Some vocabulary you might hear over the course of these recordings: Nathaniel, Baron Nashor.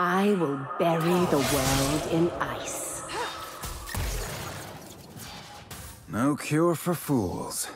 I will bury the world in ice. No cure for fools.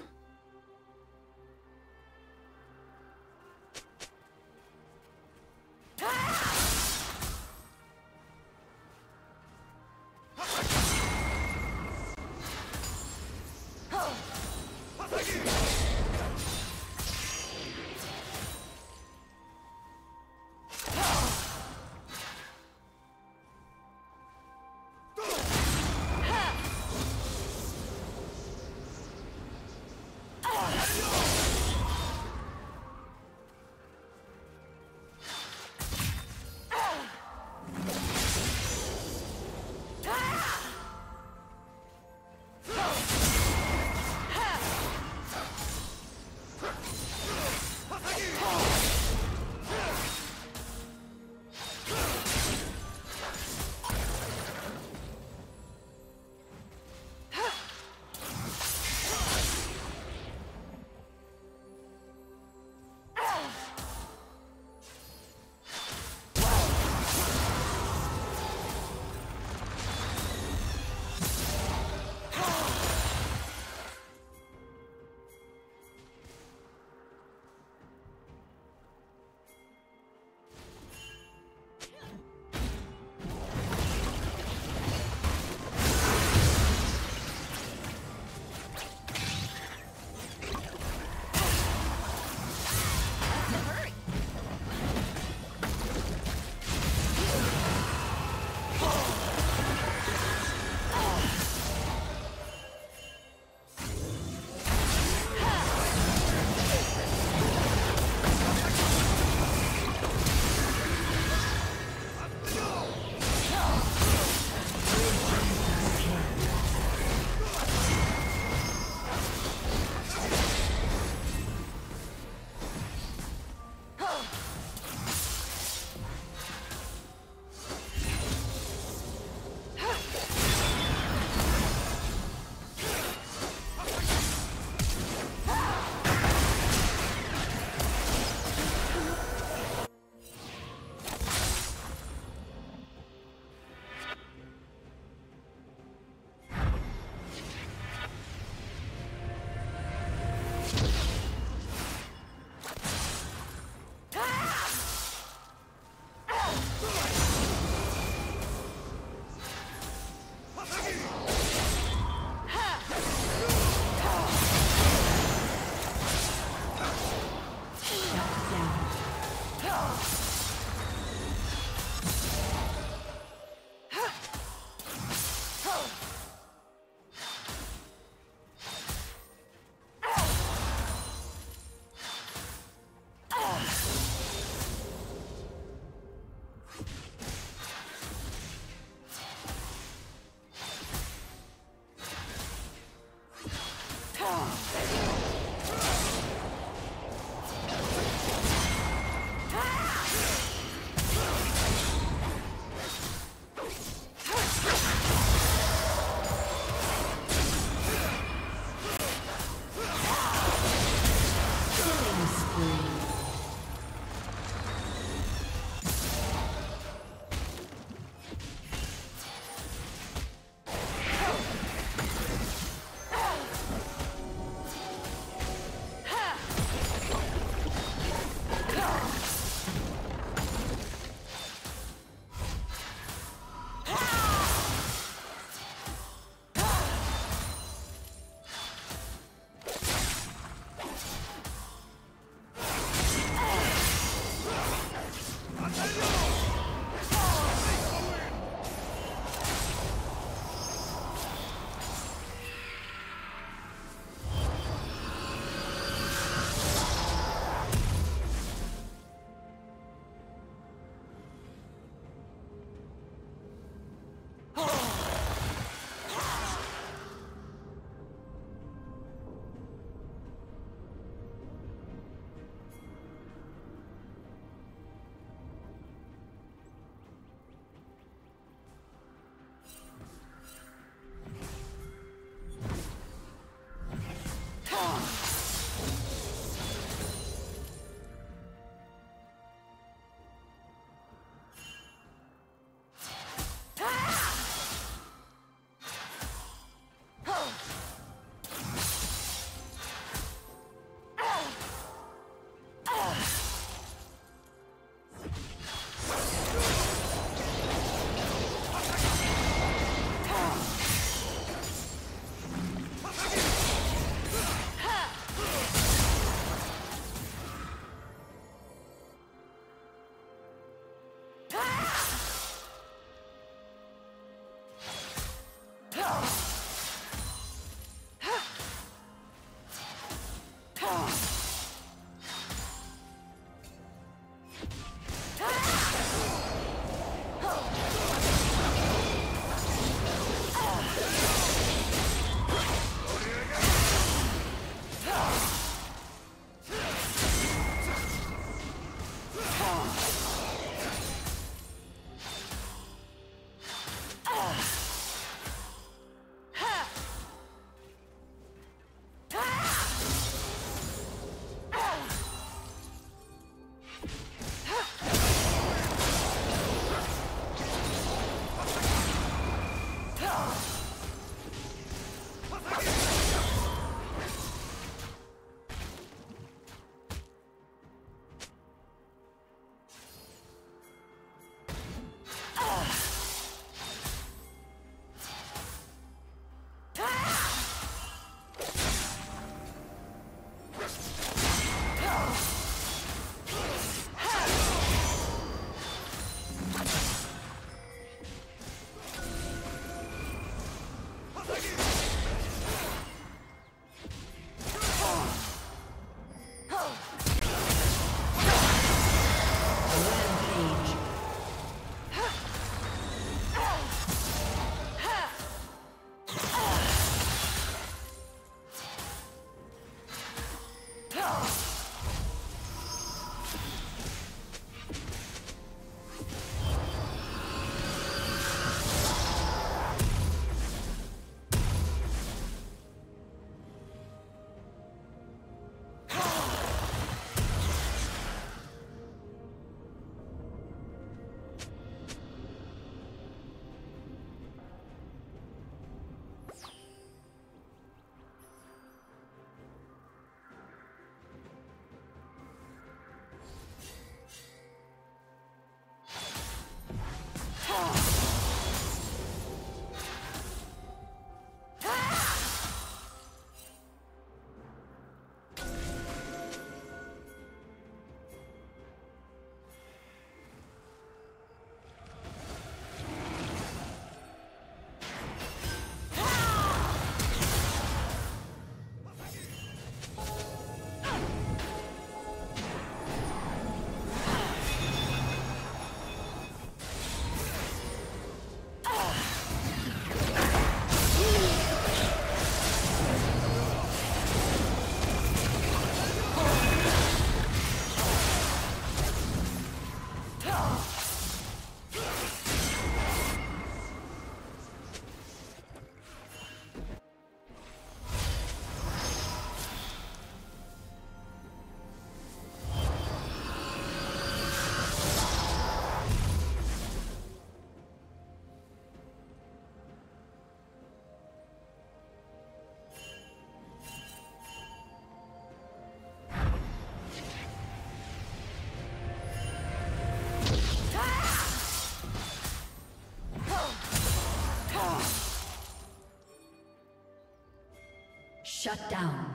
Shut down.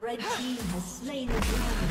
Red team has slain the dragon.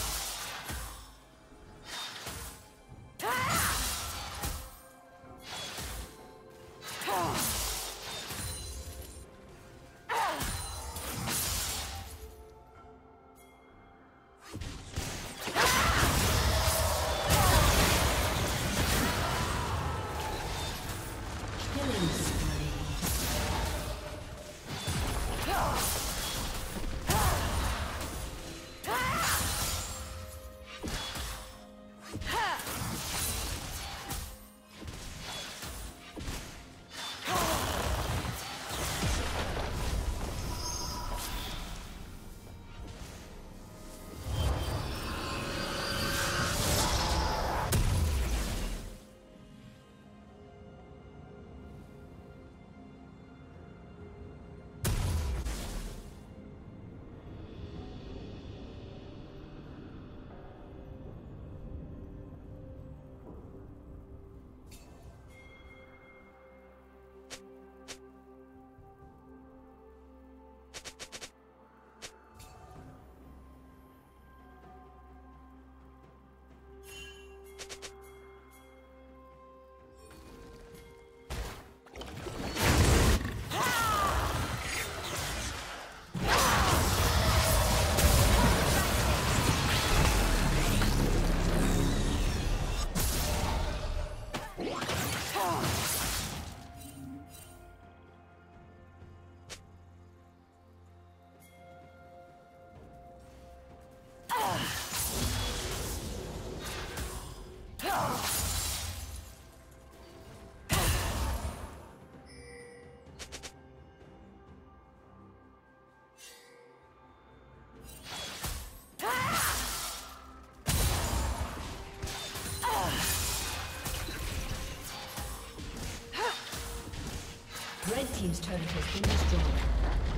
Red team's turret has been destroyed.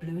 Blue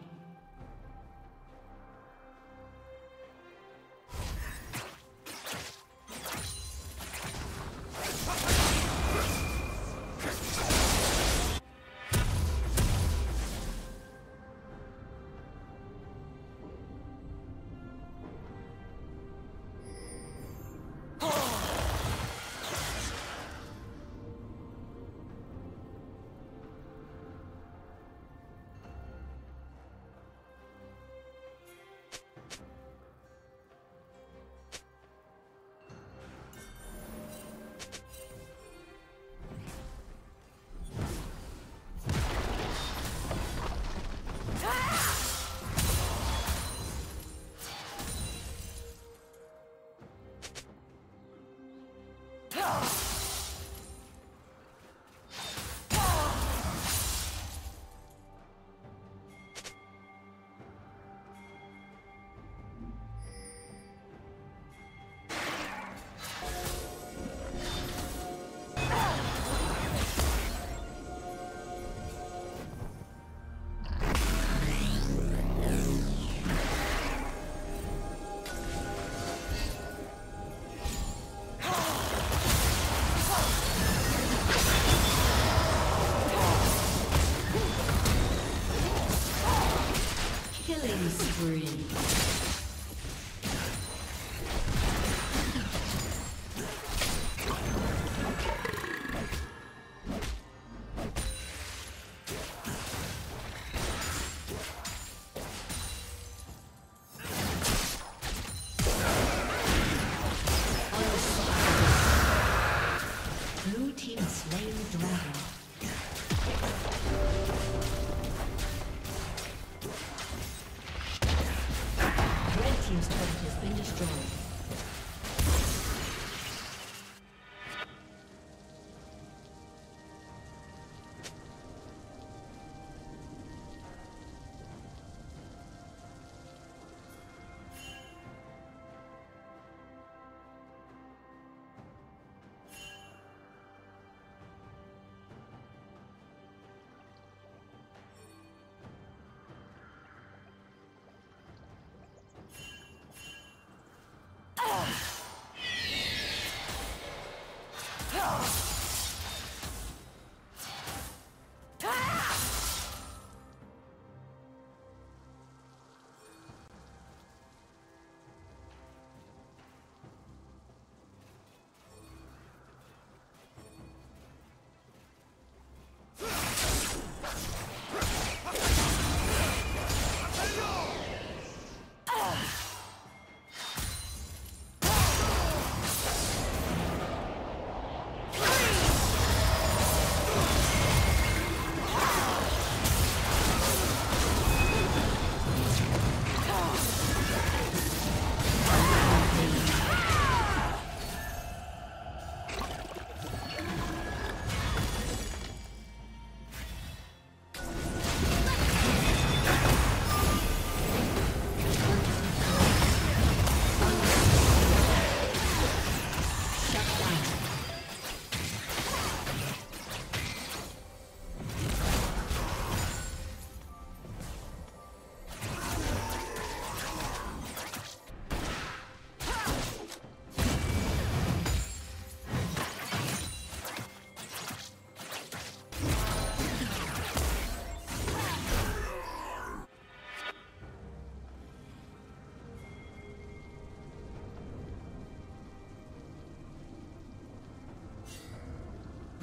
spree.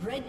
Red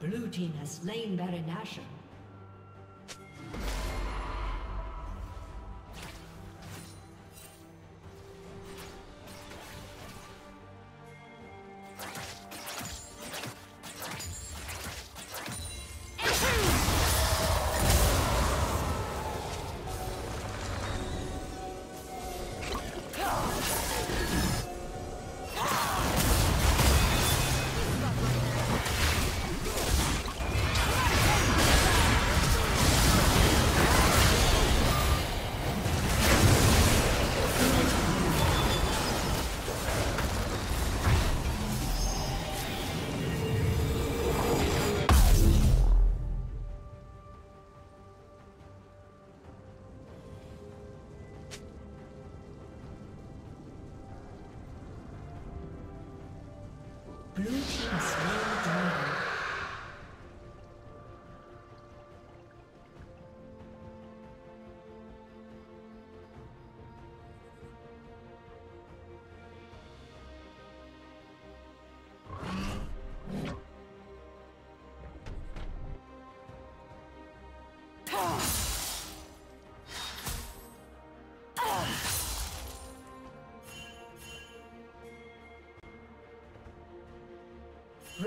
Blue team has slain Baron Nashor.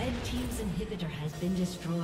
Red team's inhibitor has been destroyed.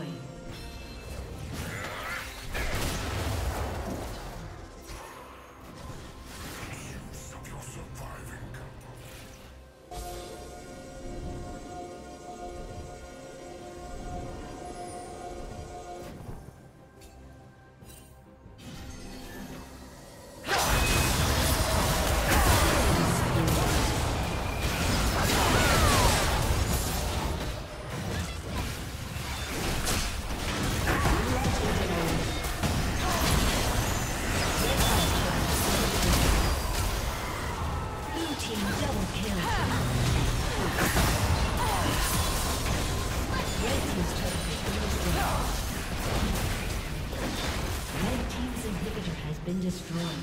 Red team's inhibitor has been destroyed.